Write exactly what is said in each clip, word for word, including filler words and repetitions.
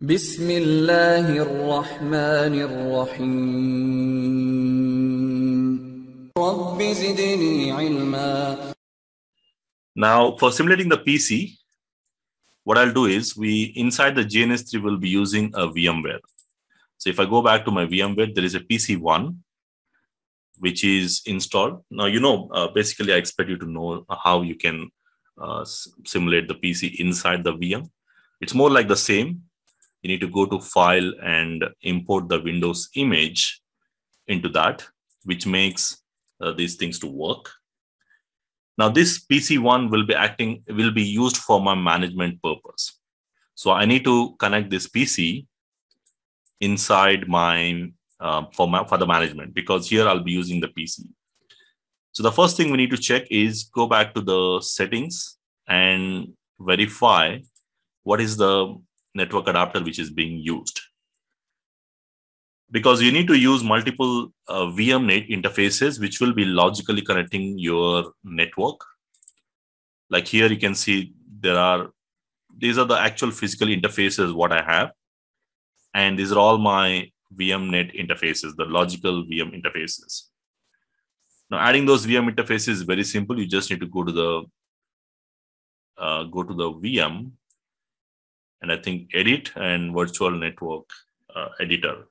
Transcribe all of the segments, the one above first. Bismillahirrahmanirrahim. Rabbi zidni ilma. Now, for simulating the P C, what I'll do is we inside the G N S three will be using a VMware. So if I go back to my VMware, there is a P C one which is installed. Now, you know, uh, basically I expect you to know how you can uh, simulate the P C inside the V M. It's more like the same. You need to go to file and import the Windows image into that, which makes uh, these things to work. Now this P C one will be acting, will be used for my management purpose. So I need to connect this P C inside my, uh, for, my for the management, because here I'll be using the P C. So the first thing we need to check is go back to the settings and verify what is the network adapter which is being used, because you need to use multiple uh, VMnet interfaces which will be logically connecting your network. Like here you can see there are, these are the actual physical interfaces what I have, and these are all my VMnet interfaces, the logical V M interfaces. Now adding those V M interfaces is very simple. You just need to go to the uh, go to the V M and I think edit and virtual network uh, editor.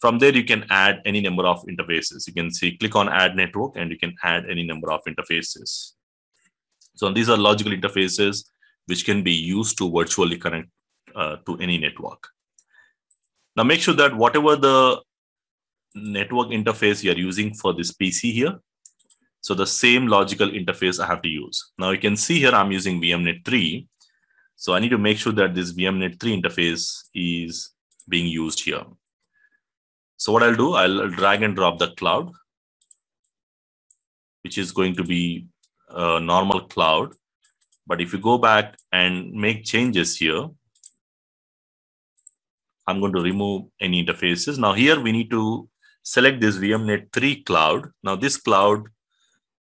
From there, you can add any number of interfaces. You can see, click on add network and you can add any number of interfaces. So these are logical interfaces which can be used to virtually connect uh, to any network. Now make sure that whatever the network interface you're using for this P C here, so the same logical interface I have to use. Now you can see here I'm using VMnet three. So I need to make sure that this VMnet three interface is being used here. So what I'll do, I'll drag and drop the cloud, which is going to be a normal cloud. But if you go back and make changes here, I'm going to remove any interfaces. Now here we need to select this VMnet three cloud. Now this cloud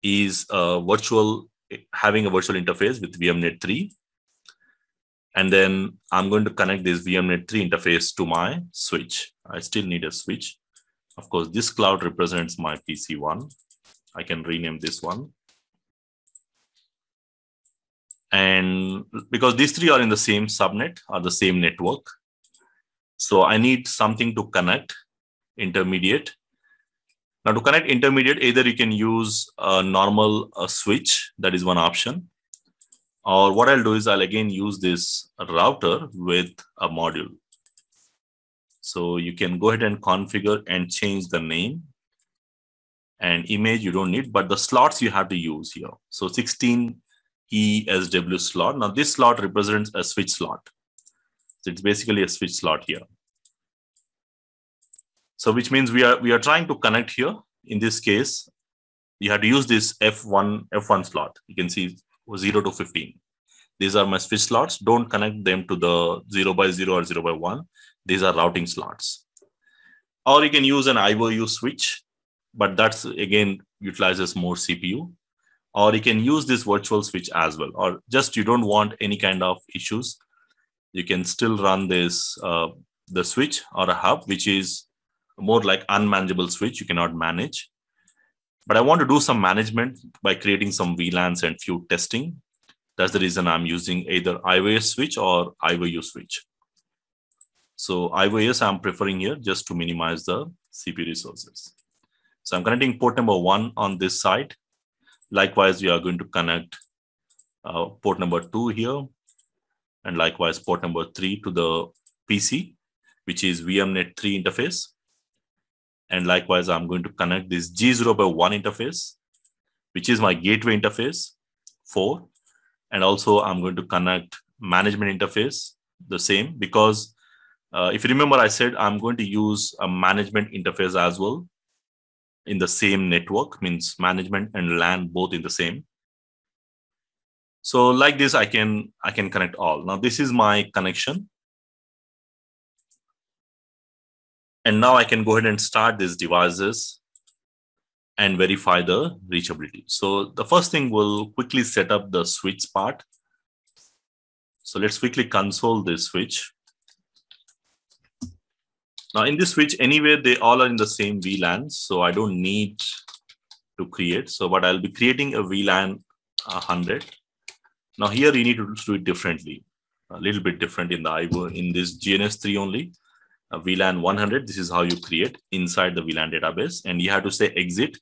is a virtual, having a virtual interface with VMnet three. And then I'm going to connect this VMnet three interface to my switch. I still need a switch. Of course, this cloud represents my P C one. I can rename this one. And because these three are in the same subnet, are the same network. So I need something to connect intermediate. Now to connect intermediate, either you can use a normal a switch. That is one option. Or what I'll do is I'll again use this router with a module. So you can go ahead and configure and change the name and image you don't need, but the slots you have to use here. So sixteen E S W slot. Now this slot represents a switch slot. So it's basically a switch slot here. So which means we are, we are trying to connect here. In this case, you have to use this F one, F one slot. You can see zero to fifteen. These are my switch slots. Don't connect them to the zero by zero or zero by one. These are routing slots. Or you can use an I O U switch, but that's again utilizes more C P U. Or you can use this virtual switch as well. Or just you don't want any kind of issues, you can still run this uh, the switch or a hub, which is more like unmanageable switch. You cannot manage. But I want to do some management by creating some V LANs and few testing. That's the reason I'm using either iOS switch or I O U switch. So iOS I'm preferring here just to minimize the C P U resources. So I'm connecting port number one on this side. Likewise, we are going to connect uh, port number two here. And likewise, port number three to the P C, which is VMnet three interface. And likewise, I'm going to connect this G zero by one interface, which is my gateway interface four. And also I'm going to connect management interface the same, because uh, if you remember, I said I'm going to use a management interface as well in the same network, means management and LAN both in the same. So like this, I can, I can connect all. Now this is my connection. And now I can go ahead and start these devices and verify the reachability. So the first thing we'll quickly set up the switch part. So let's quickly console this switch. Now in this switch, anyway, they all are in the same V LAN, so I don't need to create. So but I'll be creating a V LAN one hundred. Now here you need to do it differently, a little bit different in the I O U in this G N S three only. Uh, V LAN one hundred, this is how you create inside the V LAN database, and you have to say exit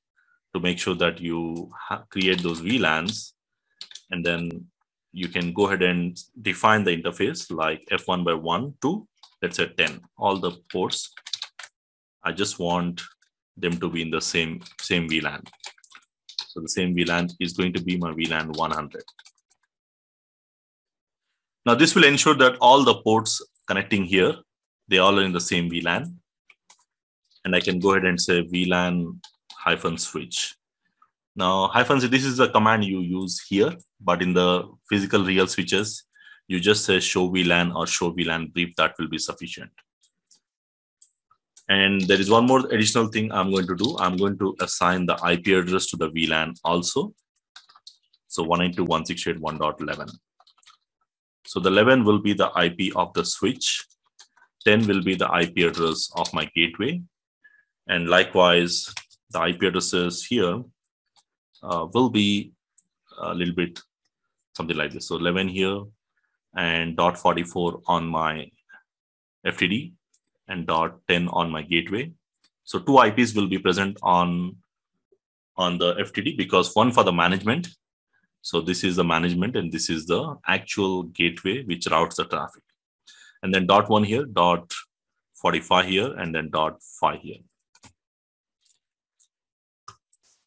to make sure that you create those V LANs, and then you can go ahead and define the interface like F one by one to, let's say, ten, all the ports. I just want them to be in the same, same V LAN. So the same V LAN is going to be my V LAN one hundred. Now this will ensure that all the ports connecting here, they all are in the same V LAN. And I can go ahead and say V LAN hyphen switch. Now hyphen, this is a command you use here, but in the physical real switches, you just say show V LAN or show V LAN brief, that will be sufficient. And there is one more additional thing I'm going to do. I'm going to assign the I P address to the V LAN also. So one ninety-two dot one sixty-eight dot one dot eleven. So the eleven will be the I P of the switch. ten will be the I P address of my gateway. And likewise, the I P addresses here uh, will be a little bit something like this. So eleven here and dot forty-four on my F T D and dot ten on my gateway. So two I Ps will be present on, on the F T D, because one for the management. So this is the management and this is the actual gateway which routes the traffic. And then dot one here, dot forty-five here, and then dot five here.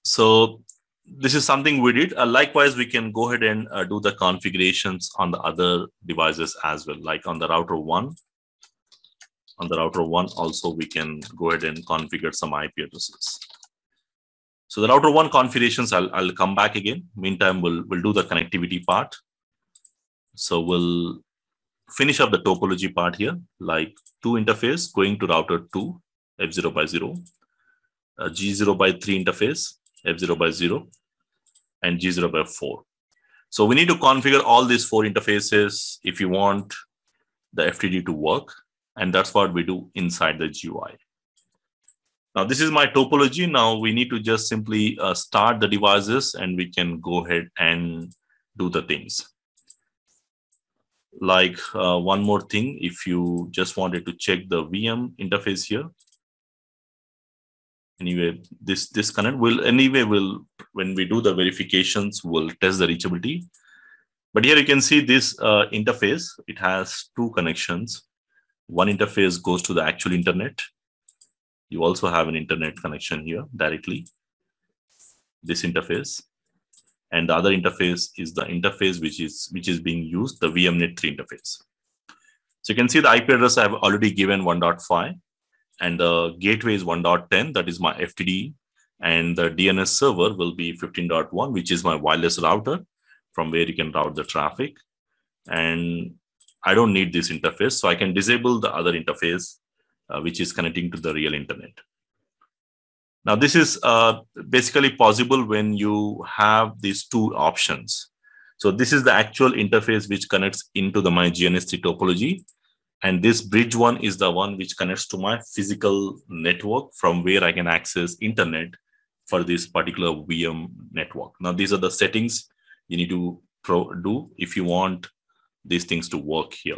So this is something we did. Uh, likewise, we can go ahead and uh, do the configurations on the other devices as well, like on the router one. On the router one also, we can go ahead and configure some I P addresses. So the router one configurations, I'll, I'll come back again. Meantime, we'll, we'll do the connectivity part. So we'll finish up the topology part here, like two interface going to router two, F zero by zero, a G zero by three interface, F zero by zero, and G zero by four. So we need to configure all these four interfaces if you want the F T D to work. And that's what we do inside the G U I. Now, this is my topology. Now we need to just simply uh, start the devices and we can go ahead and do the things. Like uh, one more thing, if you just wanted to check the V M interface here. Anyway, this, this connect will, anyway, will when we do the verifications, we'll test the reachability. But here you can see this uh, interface, it has two connections. One interface goes to the actual internet. You also have an internet connection here directly, this interface. And the other interface is the interface which is, which is being used, the V M net three interface. So you can see the I P address I have already given one dot five, and the gateway is one dot ten, that is my F T D, and the D N S server will be fifteen dot one, which is my wireless router from where you can route the traffic. And I don't need this interface, so I can disable the other interface uh, which is connecting to the real internet. Now, this is uh, basically possible when you have these two options. So this is the actual interface which connects into the my G N S three topology. And this bridge one is the one which connects to my physical network from where I can access internet for this particular V M network. Now, these are the settings you need to pro do if you want these things to work here.